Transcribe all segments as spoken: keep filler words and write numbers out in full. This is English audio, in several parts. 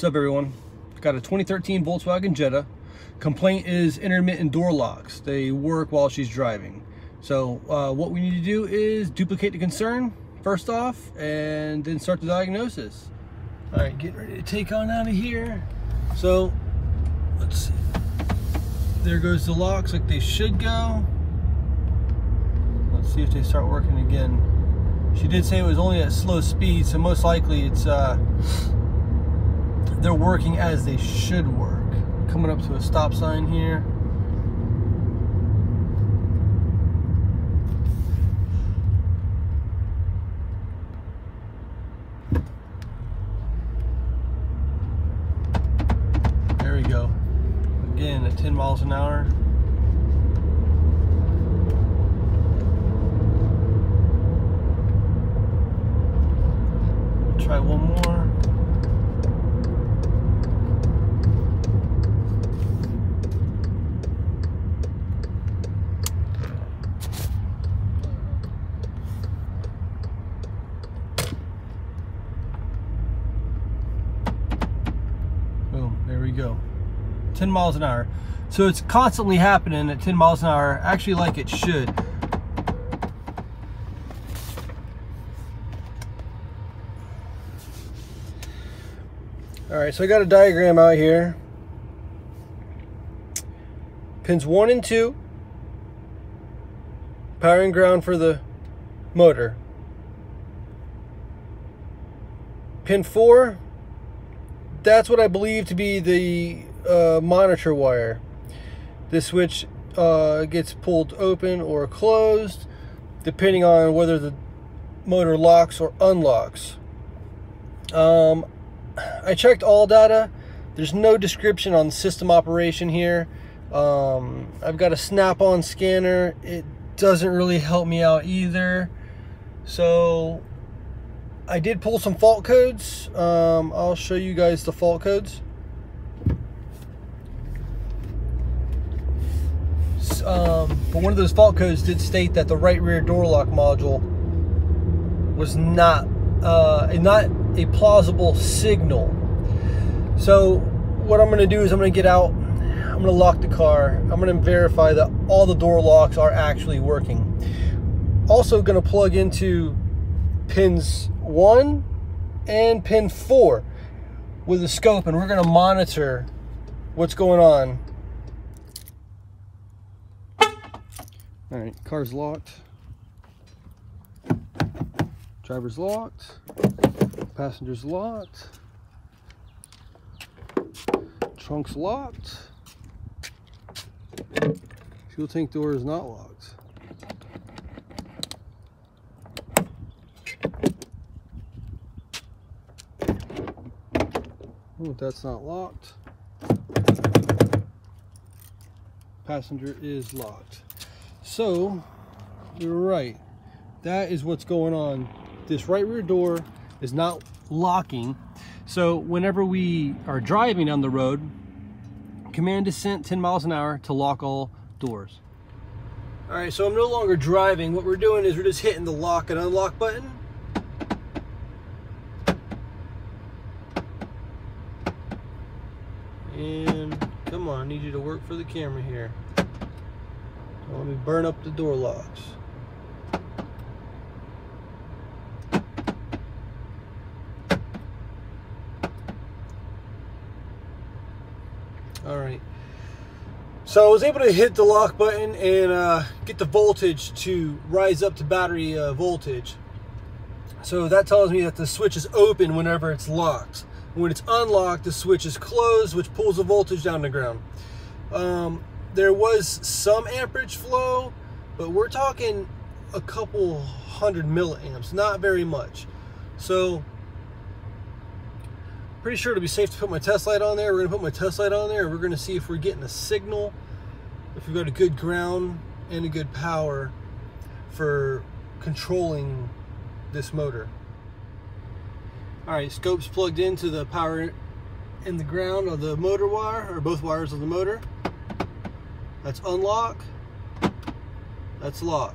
What's up, everyone? Got a twenty thirteen Volkswagen Jetta. Complaint is intermittent door locks. They work while she's driving. So uh, what we need to do is duplicate the concern first off and then start the diagnosis. All right, getting ready to take on out of here. So let's see. There goes the locks like they should go. Let's see if they start working again. She did say it was only at slow speed, so most likely it's uh, they're working as they should work. Coming up to a stop sign here. There we go. Again, at ten miles an hour. We'll try one more. Go ten miles an hour. So it's constantly happening at ten miles an hour, actually, like it should. All right, so I got a diagram out here. Pins one and two, power and ground for the motor. Pin four, that's what I believe to be the uh, monitor wire. This switch uh, gets pulled open or closed depending on whether the motor locks or unlocks. Um, I checked all data. There's no description on system operation here. Um, I've got a snap-on scanner. It doesn't really help me out either. So I did pull some fault codes. Um, I'll show you guys the fault codes. Um, but one of those fault codes did state that the right rear door lock module was not uh, not a plausible signal. So what I'm going to do is I'm going to get out. I'm going to lock the car. I'm going to verify that all the door locks are actually working. Also going to plug into pins one and pin four with a scope, and we're going to monitor what's going on. All right, car's locked, driver's locked, passenger's locked, trunk's locked, fuel tank door is not locked. Oh, that's not locked. Passenger is locked. So, you're right. That is what's going on. This right rear door is not locking. So, whenever we are driving down the road, command is sent ten miles an hour to lock all doors. All right, so I'm no longer driving. What we're doing is we're just hitting the lock and unlock button. And come on, I need you to work for the camera here. Don't let me burn up the door locks. All right. So I was able to hit the lock button and uh, get the voltage to rise up to battery uh, voltage. So that tells me that the switch is open whenever it's locked. When it's unlocked, the switch is closed, which pulls the voltage down to ground. Um, there was some amperage flow, but we're talking a couple hundred milliamps, not very much. So, pretty sure it'll be safe to put my test light on there. We're gonna put my test light on there. We're gonna see if we're getting a signal, if we've got a good ground and a good power for controlling this motor. All right, scope's plugged into the power in the ground of the motor wire, or both wires of the motor. That's unlock, that's lock.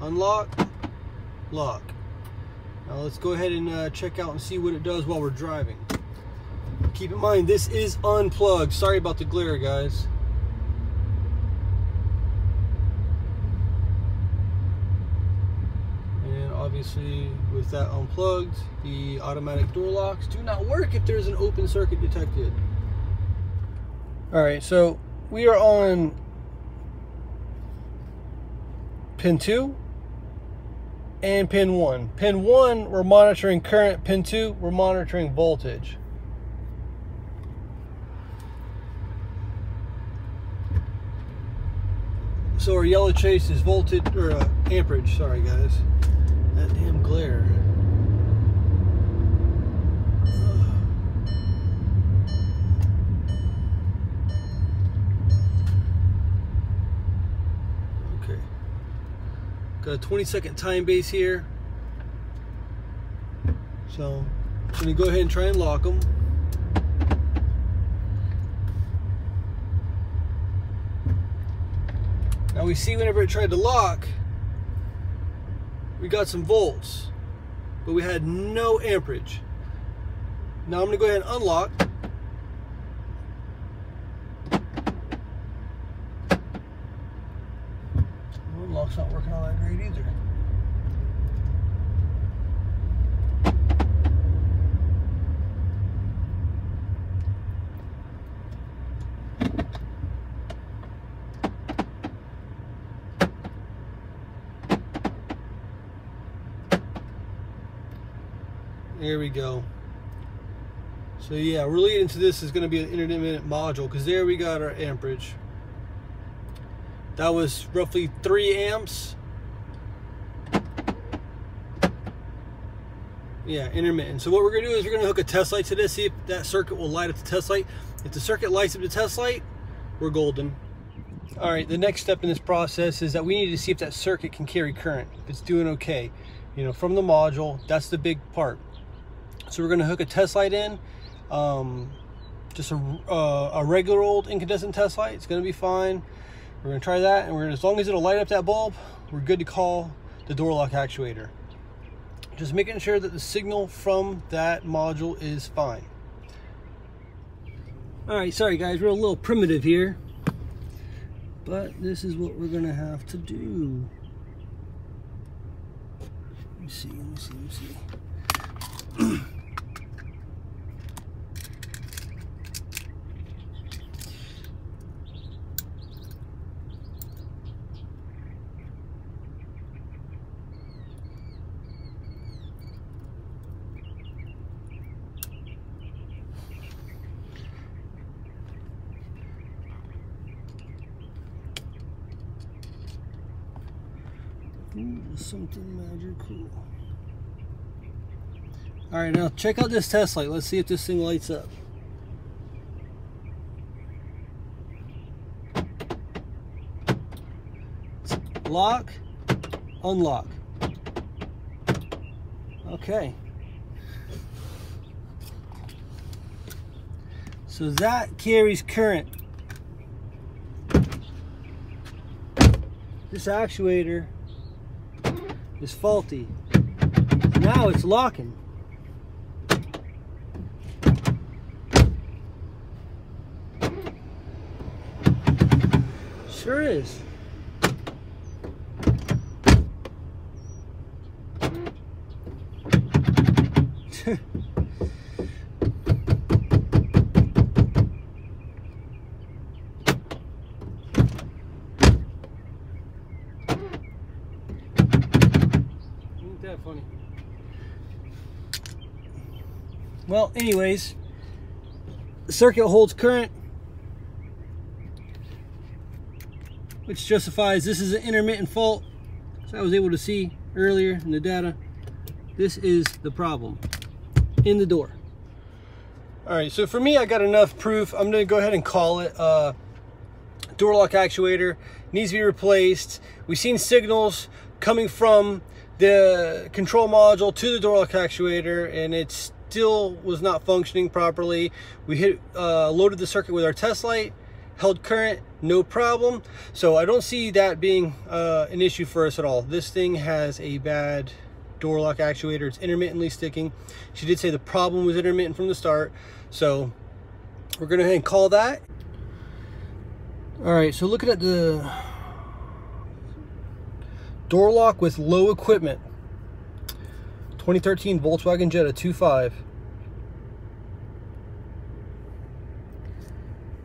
Unlock, lock. Now let's go ahead and uh, check out and see what it does while we're driving. Keep in mind, this is unplugged. Sorry about the glare, guys. And obviously, with that unplugged, the automatic door locks do not work if there's an open circuit detected. All right, so we are on pin two and pin one. Pin one, we're monitoring current. Pin two, we're monitoring voltage. So our yellow trace is voltage, or uh, amperage, sorry guys. That damn glare. Got a twenty second time base here. So I'm gonna go ahead and try and lock them. Now we see whenever it tried to lock, we got some volts, but we had no amperage. Now I'm gonna go ahead and unlock. It's not working all that great either. There we go. So yeah, relating to this is going to be an intermittent module, because there we got our amperage. That was roughly three amps. Yeah, intermittent. So what we're gonna do is we're gonna hook a test light to this, see if that circuit will light up the test light. If the circuit lights up the test light, we're golden. All right, the next step in this process is that we need to see if that circuit can carry current, if it's doing okay. You know, from the module, that's the big part. So we're gonna hook a test light in, um, just a, uh, a regular old incandescent test light, it's gonna be fine. We're gonna try that, and we're gonna, as long as it'll light up that bulb, we're good to call the door lock actuator. Just making sure that the signal from that module is fine. All right, sorry guys, we're a little primitive here, but this is what we're gonna have to do. Let me see, let me see, let me see. Something magical. All right, now check out this test light. Let's see if this thing lights up. Lock, unlock. Okay. So that carries current. This actuator is faulty. Now it's locking. Sure is. Funny. Well, anyways, the circuit holds current, which justifies this is an intermittent fault. So I was able to see earlier in the data, this is the problem in the door. All right, so for me, I got enough proof. I'm gonna go ahead and call it. Uh, door lock actuator needs to be replaced. We've seen signals coming from the control module to the door lock actuator, and it still was not functioning properly. We hit, uh, loaded the circuit with our test light, held current, no problem. So I don't see that being uh, an issue for us at all. This thing has a bad door lock actuator. It's intermittently sticking. She did say the problem was intermittent from the start. So We're going to go ahead and call that. All right, so looking at the door lock with low equipment, twenty thirteen Volkswagen Jetta two point five.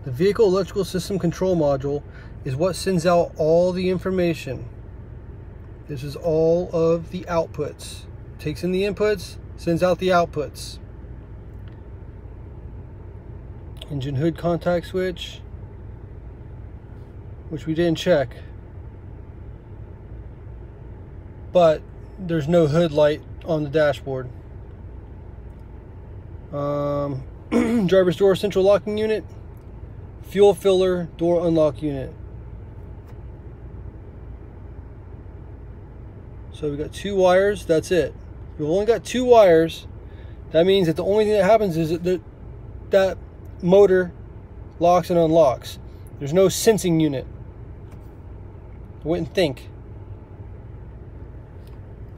The vehicle electrical system control module is what sends out all the information. This is all of the outputs. Takes in the inputs, sends out the outputs. Engine hood contact switch, which we didn't check, but there's no hood light on the dashboard. Um, driver's door central locking unit, fuel filler door unlock unit. So we got two wires, that's it. We've only got two wires. That means that the only thing that happens is that the, that motor locks and unlocks. There's no sensing unit. I wouldn't think.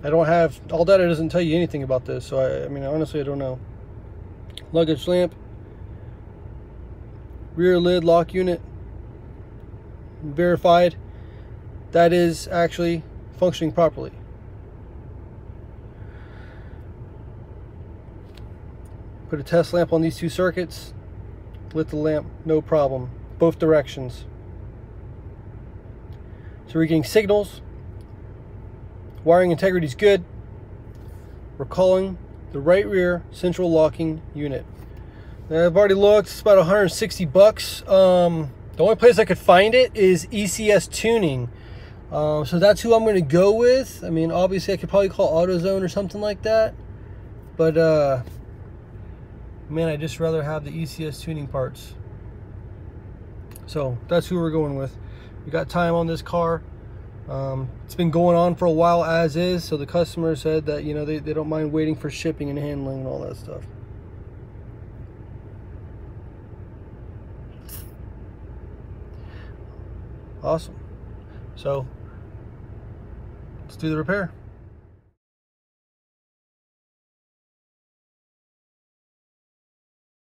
I don't have, all data doesn't tell you anything about this, so I, I mean, honestly, I don't know. Luggage lamp, rear lid lock unit, verified. That is actually functioning properly. Put a test lamp on these two circuits, lit the lamp, no problem, both directions. So we're getting signals. Wiring integrity is good. We're calling the right rear central locking unit. Now, I've already looked, it's about one hundred sixty bucks. Um, the only place I could find it is E C S Tuning. Um, so that's who I'm going to go with. I mean, obviously I could probably call AutoZone or something like that. But, uh, man, I'd just rather have the E C S Tuning parts. So that's who we're going with. We got time on this car. Um, it's been going on for a while as is, so the customer said that, you know, they, they don't mind waiting for shipping and handling and all that stuff. Awesome. So let's do the repair.